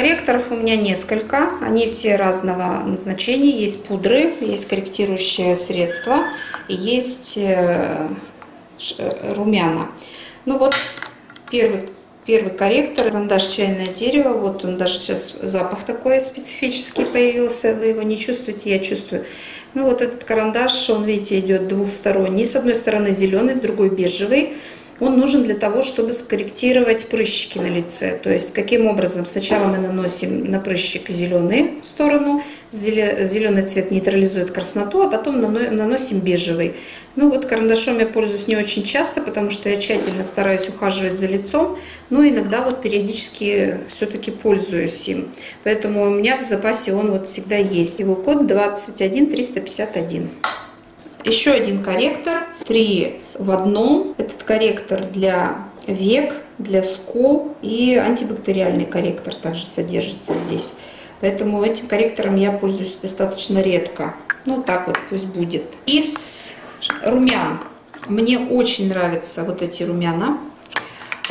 Корректоров у меня несколько, они все разного назначения. Есть пудры, есть корректирующие средства, есть румяна. Ну вот первый корректор, карандаш чайное дерево. Вот он, даже сейчас запах такой специфический появился, вы его не чувствуете, я чувствую. Ну вот этот карандаш, он, видите, идет двухсторонний. С одной стороны зеленый, с другой бежевый. Он нужен для того, чтобы скорректировать прыщики на лице. То есть каким образом? Сначала мы наносим на прыщик зеленую сторону. Зеленый цвет нейтрализует красноту, а потом наносим бежевый. Ну вот карандашом я пользуюсь не очень часто, потому что я тщательно стараюсь ухаживать за лицом. Но иногда вот периодически все-таки пользуюсь им. Поэтому у меня в запасе он вот всегда есть. Его код 21351. Еще один корректор. 3 в одном. Этот корректор для век, для скул, и антибактериальный корректор также содержится здесь. Поэтому этим корректором я пользуюсь достаточно редко. Ну так вот пусть будет. Из румян мне очень нравятся вот эти румяна.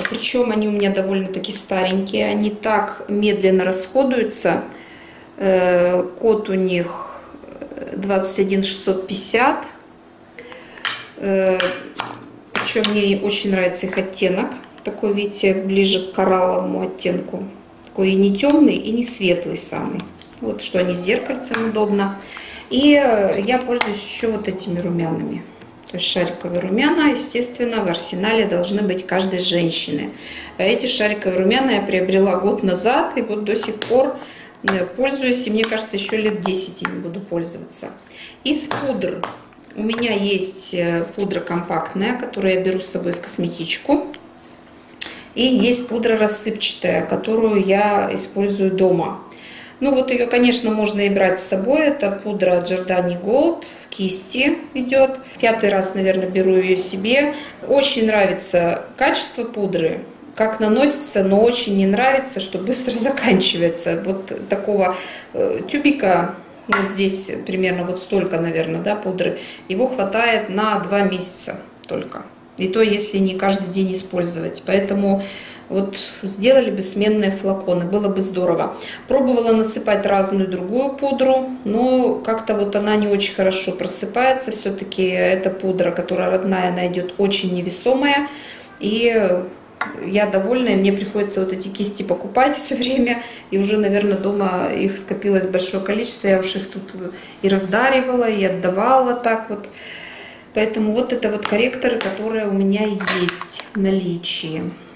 Причем они у меня довольно-таки старенькие. Они так медленно расходуются. Код у них 21650. Причем мне очень нравится их оттенок. Такой, видите, ближе к коралловому оттенку. Такой и не темный, и не светлый самый. Вот что они с зеркальцем удобно. И я пользуюсь еще вот этими румянами. То есть шариковые румяна, естественно, в арсенале должны быть каждой женщины. А эти шариковые румяна я приобрела год назад. И вот до сих пор пользуюсь. И мне кажется, еще лет 10 ими буду пользоваться. Из пудр. У меня есть пудра компактная, которую я беру с собой в косметичку. И есть пудра рассыпчатая, которую я использую дома. Ну вот ее, конечно, можно и брать с собой. Это пудра Giordani Gold, в кисти идет. 5-й раз, наверное, беру ее себе. Очень нравится качество пудры. Как наносится, но очень не нравится, что быстро заканчивается. Вот такого тюбика. Вот здесь примерно вот столько, наверное, да, пудры. Его хватает на 2 месяца только. И то, если не каждый день использовать. Поэтому вот сделали бы сменные флаконы, было бы здорово. Пробовала насыпать разную другую пудру, но как-то вот она не очень хорошо просыпается. Все-таки эта пудра, которая родная, она идет очень невесомая. И я довольна, и мне приходится вот эти кисти покупать все время. И уже, наверное, дома их скопилось большое количество. Я уж их тут и раздаривала, и отдавала так вот. Поэтому вот это вот корректоры, которые у меня есть в наличии.